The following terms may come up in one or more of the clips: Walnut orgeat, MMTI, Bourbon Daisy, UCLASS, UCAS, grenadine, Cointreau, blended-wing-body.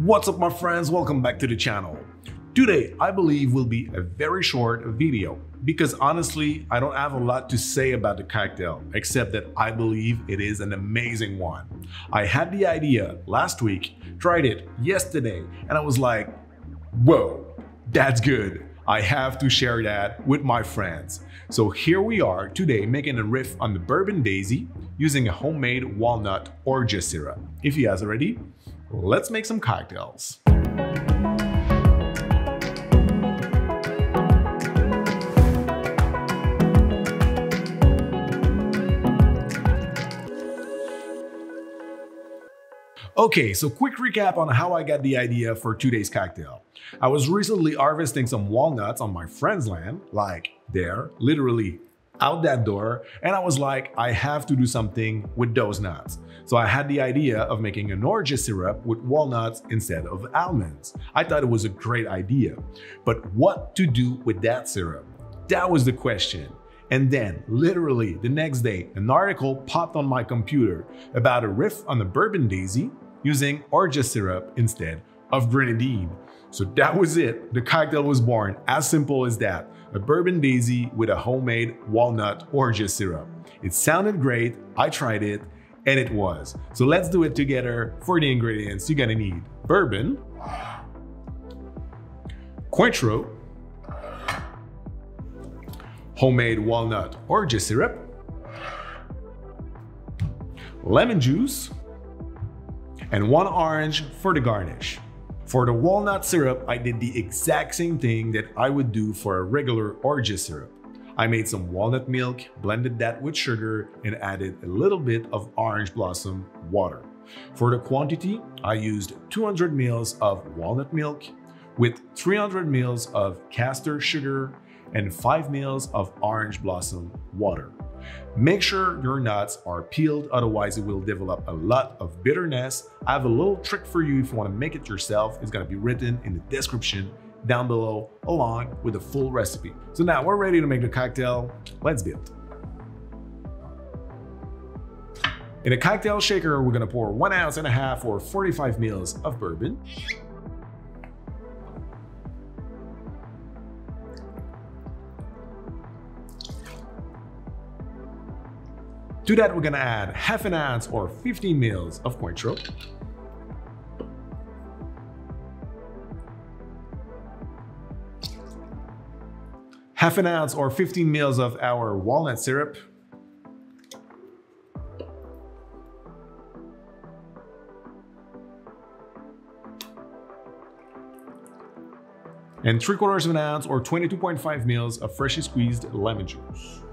What's up, my friends? Welcome back to the channel. Today, I believe will be a very short video because honestly, I don't have a lot to say about the cocktail, except that I believe it is an amazing one. I had the idea last week, tried it yesterday, and I was like, whoa, that's good. I have to share that with my friends. So here we are today making a riff on the Bourbon Daisy using a homemade walnut orgeat syrup. If you guys are ready, let's make some cocktails. Okay, so quick recap on how I got the idea for today's cocktail. I was recently harvesting some walnuts on my friend's land, like there, literally out that door, and I was like, I have to do something with those nuts. So I had the idea of making an orgeat syrup with walnuts instead of almonds. I thought it was a great idea, but what to do with that syrup? That was the question. And then, literally the next day, an article popped on my computer about a riff on the Bourbon Daisy using orgeat syrup instead of grenadine. So that was it. The cocktail was born, as simple as that. A Bourbon Daisy with a homemade walnut orgeat syrup. It sounded great, I tried it, and it was. So let's do it together. For the ingredients, you're gonna need bourbon, Cointreau, homemade walnut orgeat syrup, lemon juice, and one orange for the garnish. For the walnut syrup, I did the exact same thing that I would do for a regular orgeat syrup. I made some walnut milk, blended that with sugar, and added a little bit of orange blossom water. For the quantity, I used 200 ml of walnut milk with 300 ml of castor sugar and 5 ml of orange blossom water. Make sure your nuts are peeled, otherwise it will develop a lot of bitterness. I have a little trick for you if you want to make it yourself. It's going to be written in the description down below along with the full recipe. So now we're ready to make the cocktail. Let's build. In a cocktail shaker, we're going to pour 1.5 ounces or 45 ml of bourbon. To that, we're gonna add 0.5 ounce or 15 ml of Cointreau. Half an ounce or 15 ml of our walnut syrup. 3/4 ounce or 22.5 ml of freshly squeezed lemon juice.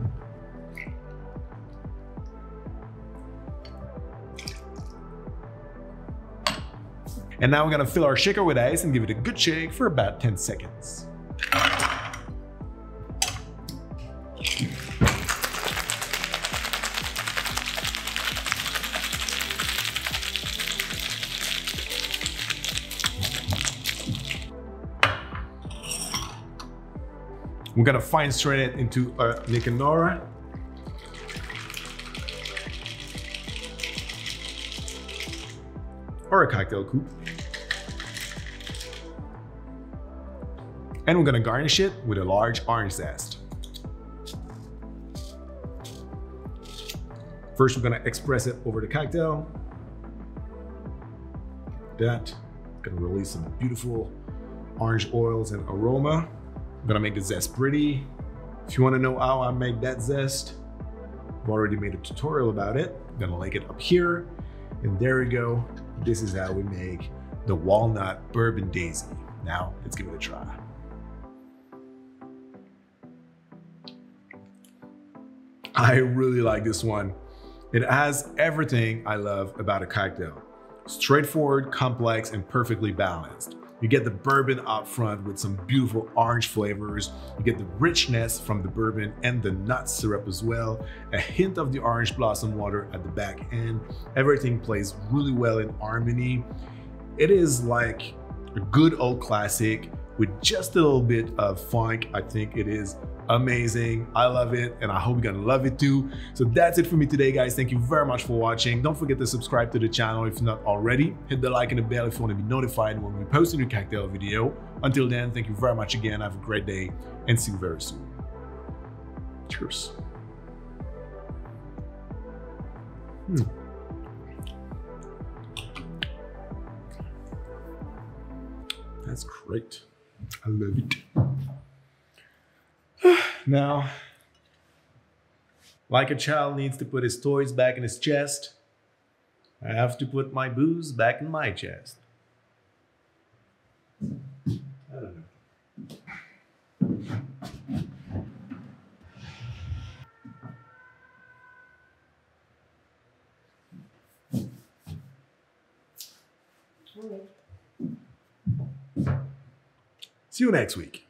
And now we're gonna fill our shaker with ice and give it a good shake for about 10 seconds. We're gonna fine strain it into a Nicanora. Or a cocktail coupe. And we're gonna garnish it with a large orange zest. First, we're gonna express it over the cocktail. Like that, gonna release some beautiful orange oils and aroma. I'm gonna make the zest pretty. If you wanna know how I make that zest, I've already made a tutorial about it. I'm gonna link it up here. And there we go. This is how we make the walnut Bourbon Daisy. Now, let's give it a try. I really like this one. It has everything I love about a cocktail. Straightforward, complex, and perfectly balanced. You get the bourbon up front with some beautiful orange flavors. You get the richness from the bourbon and the nut syrup as well. A hint of the orange blossom water at the back end. Everything plays really well in harmony. It is like a good old classic with just a little bit of funk. I think it is amazing. I love it, and I hope you're gonna love it too. So that's it for me today, guys. Thank you very much for watching. Don't forget to subscribe to the channel if not already. Hit the like and the bell if you want to be notified when we post a new cocktail video. Until then, thank you very much again. Have a great day, and see you very soon. Cheers. That's great. I love it. Now, like a child needs to put his toys back in his chest, I have to put my booze back in my chest. I don't know. See you next week.